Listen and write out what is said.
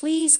Please